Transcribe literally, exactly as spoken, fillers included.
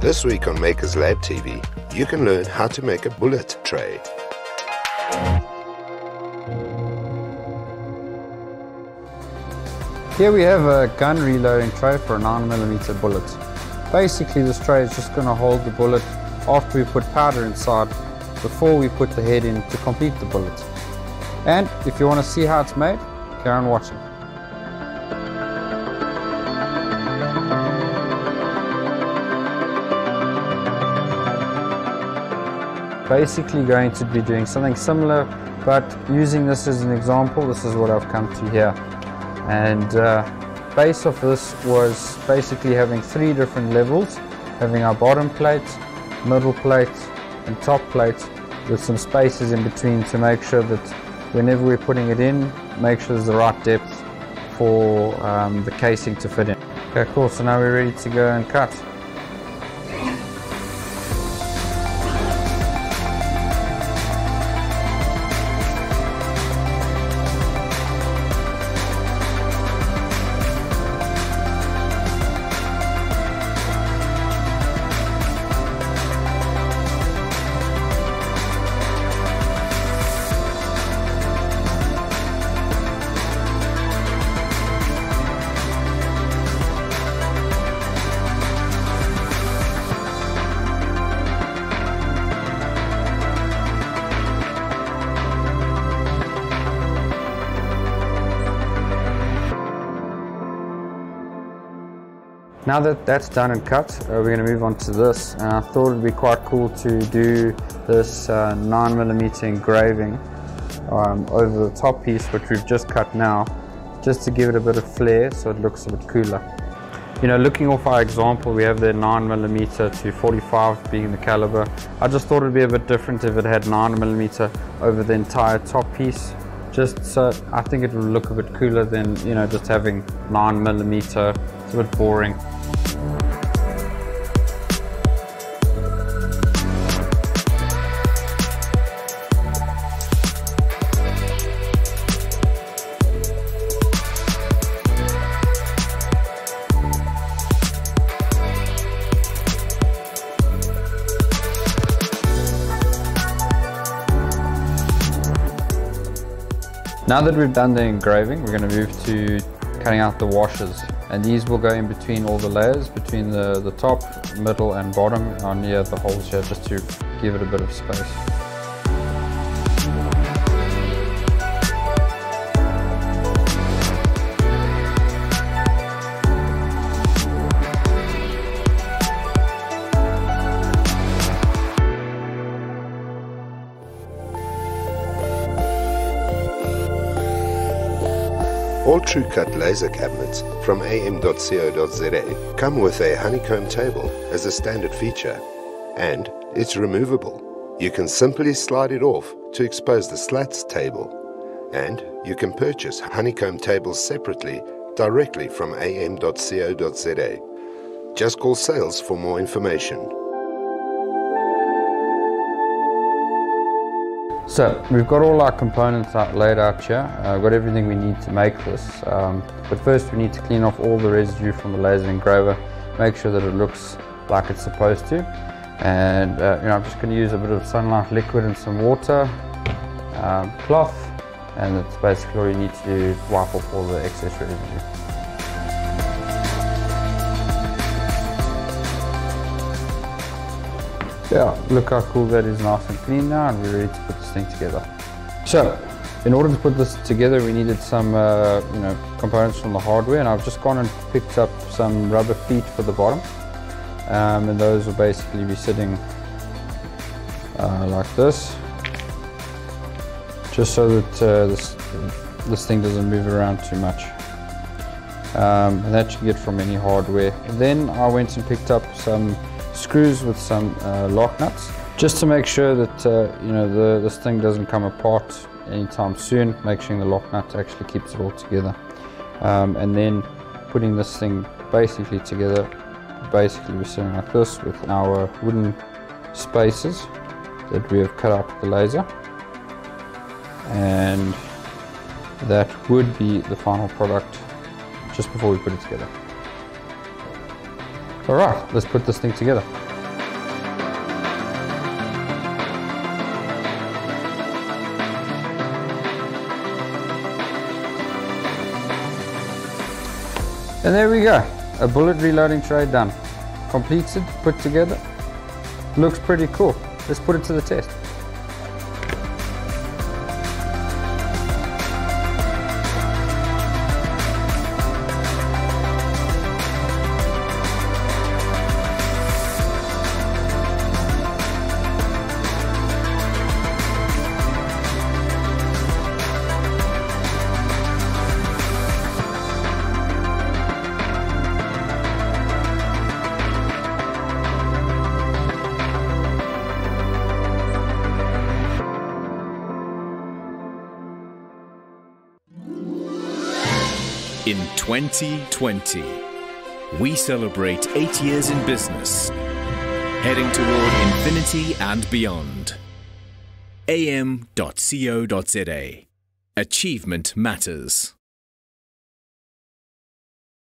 This week on Makers Lab T V, you can learn how to make a bullet tray. Here we have a gun reloading tray for a nine millimeter bullet. Basically this tray is just going to hold the bullet after we put powder inside, before we put the head in to complete the bullet. And if you want to see how it's made, carry on watching. Basically going to be doing something similar, but using this as an example, this is what I've come to here. And uh, base of this was basically having three different levels, having our bottom plate, middle plate and top plate, with some spaces in between to make sure that whenever we're putting it in, make sure there's the right depth for um, the casing to fit in. Okay, cool, so now we're ready to go and cut. Now that that's done and cut, uh, we're going to move on to this, and I thought it would be quite cool to do this uh, nine millimeter engraving um, over the top piece, which we've just cut now, just to give it a bit of flair so it looks a bit cooler. You know, looking off our example, we have the nine millimeter to forty-five being the caliber. I just thought it would be a bit different if it had nine millimeter over the entire top piece, just so I think it would look a bit cooler than, you know, just having nine millimeter. It's a bit boring. Now that we've done the engraving, we're going to move to cutting out the washers, and these will go in between all the layers, between the, the top, middle and bottom, on near the holes here, just to give it a bit of space. All TrueCut laser cabinets from a m dot co dot z a come with a honeycomb table as a standard feature, and it's removable. You can simply slide it off to expose the slats table, and you can purchase honeycomb tables separately directly from a m dot co dot z a. Just call sales for more information. So we've got all our components out, laid out here. Uh, we've got everything we need to make this, um, but first we need to clean off all the residue from the laser engraver, make sure that it looks like it's supposed to. And uh, you know, I'm just going to use a bit of sunlight liquid and some water, um, cloth, and that's basically all you need to do to wipe off all the excess residue. Yeah, look how cool that is, nice and clean now, and we're ready to put this thing together. So, in order to put this together, we needed some uh, you know, components from the hardware, and I've just gone and picked up some rubber feet for the bottom, um, and those will basically be sitting uh, like this, just so that uh, this, this thing doesn't move around too much. Um, and that you can get from any hardware. Then I went and picked up some screws with some uh, lock nuts, just to make sure that uh, you know, the, this thing doesn't come apart anytime soon, making sure the lock nut actually keeps it all together, um, and then putting this thing basically together. Basically we're sitting like this with our wooden spaces that we have cut out with the laser, and that would be the final product just before we put it together. All right, let's put this thing together. And there we go, a bullet reloading tray done. Completed, put together, looks pretty cool. Let's put it to the test. In twenty twenty, we celebrate eight years in business, heading toward infinity and beyond. a m dot co dot z a. Achievement Matters.